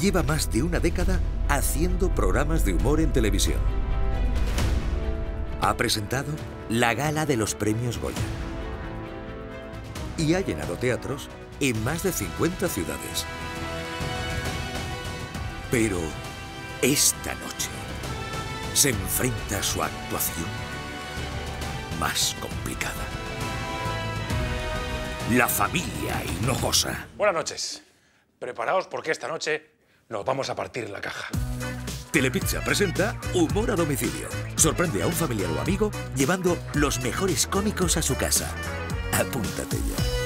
lleva más de una década haciendo programas de humor en televisión. Ha presentado la gala de los premios Goya y ha llenado teatros en más de 50 ciudades. Pero esta noche se enfrenta a su actuación más complicada. La familia Hinojosa. Buenas noches. Preparaos porque esta noche nos vamos a partir la caja. Telepizza presenta Humor a Domicilio. Sorprende a un familiar o amigo llevando los mejores cómicos a su casa. Apúntate ya.